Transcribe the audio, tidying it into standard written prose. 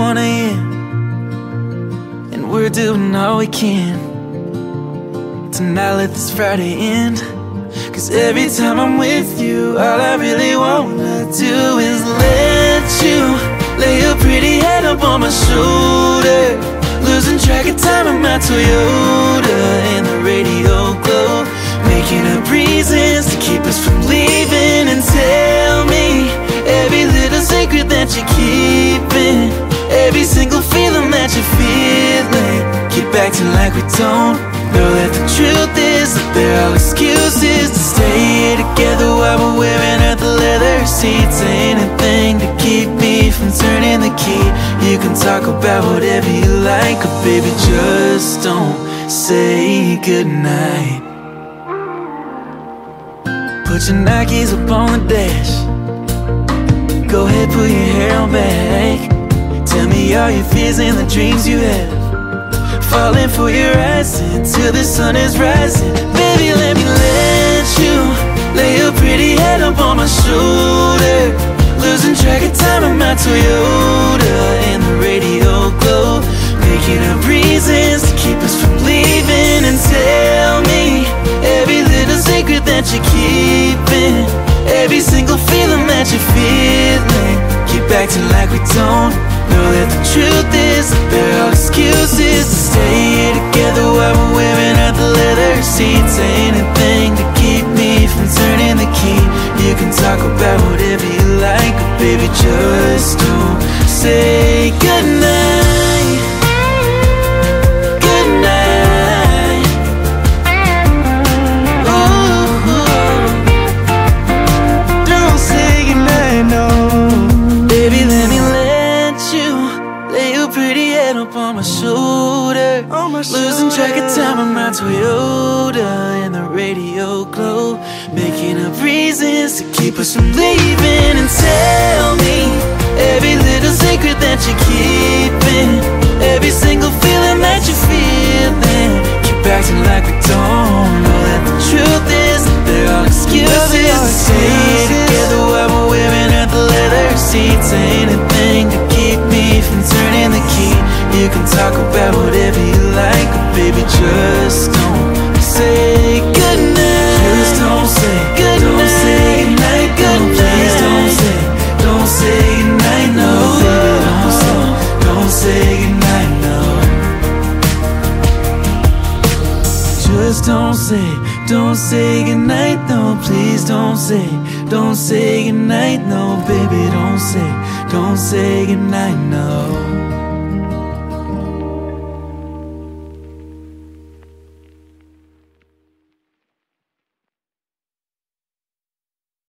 1 a.m. and we're doing all we can to not let this Friday end. Cause every time I'm with you, all I really wanna do is let you lay your pretty head up on my shoulder, losing track of time in my Toyota and the radio glow, making up reasons to keep us from leaving. And tell me every little secret that you keeping, every single feeling that you're feeling. Keep acting like we don't know that the truth is that there are excuses to stay together while we're wearing out the leather seats. Ain't a thing to keep me from turning the key. You can talk about whatever you like, but baby, just don't say goodnight. Put your Nikes up on the dash, go ahead, put your hair on back. Tell me all your fears and the dreams you have, falling for your eyes until the sun is rising. Baby, let me let you lay your pretty head up on my shoulder, losing track of time in my Toyota and the radio glow, making up reasons to keep us from leaving. And tell me every little secret that you're keeping, every single feeling that you're feeling. Keep acting like we don't know that the truth is that there are excuses to stay together while we're wearing out the leather seats. Ain't a thing to keep me from turning the key. You can talk about whatever you like, but baby, just don't say goodnight. Losing track of time in my Toyota and the radio glow, making up reasons to keep us from leaving. And tell me every little secret that you're keeping, every single feeling that you're feeling. Keep acting like we don't know that the truth is that there are excuses to stay together while we're wearing out the leather seats. Ain't a thing to keep me from turning the key. You can talk about whatever you like, but baby, just don't say goodnight. Please don't say goodnight. Don't say goodnight. Goodnight. Please don't say goodnight. No, baby, don't say goodnight. No, just don't say goodnight. No, please don't say goodnight. No, baby, don't say goodnight. No.